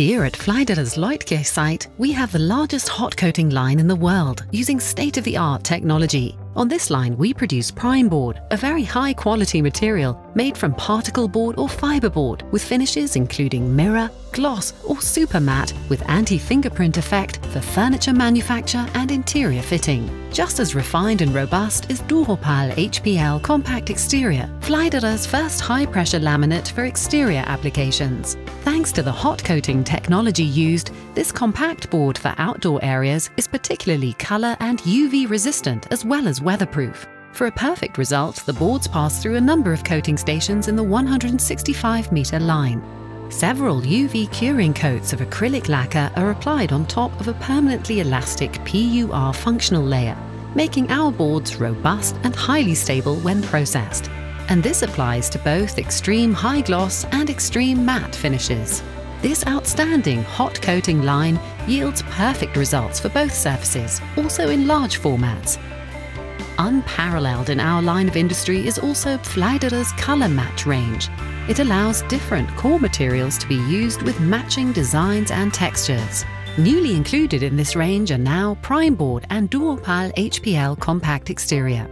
Here at Pfleiderer's Leutkirch site, we have the largest hot coating line in the world using state-of-the-art technology. On this line, we produce PrimeBoard, a very high-quality material made from particle board or fiberboard with finishes including mirror, gloss or super matte with anti-fingerprint effect for furniture manufacture and interior fitting. Just as refined and robust is Duropal HPL Compact Exterior, Pfleiderer's first high-pressure laminate for exterior applications. Thanks to the hot coating technology used, this compact board for outdoor areas is particularly color and UV resistant as well as weatherproof. For a perfect result, the boards pass through a number of coating stations in the 165-meter line. Several UV curing coats of acrylic lacquer are applied on top of a permanently elastic PUR functional layer, making our boards robust and highly stable when processed. And this applies to both extreme high gloss and extreme matte finishes. This outstanding hot coating line yields perfect results for both surfaces, also in large formats. Unparalleled in our line of industry is also Pfleiderer's Color Match range. It allows different core materials to be used with matching designs and textures. Newly included in this range are now PrimeBoard and Duropal HPL Compact Exterior.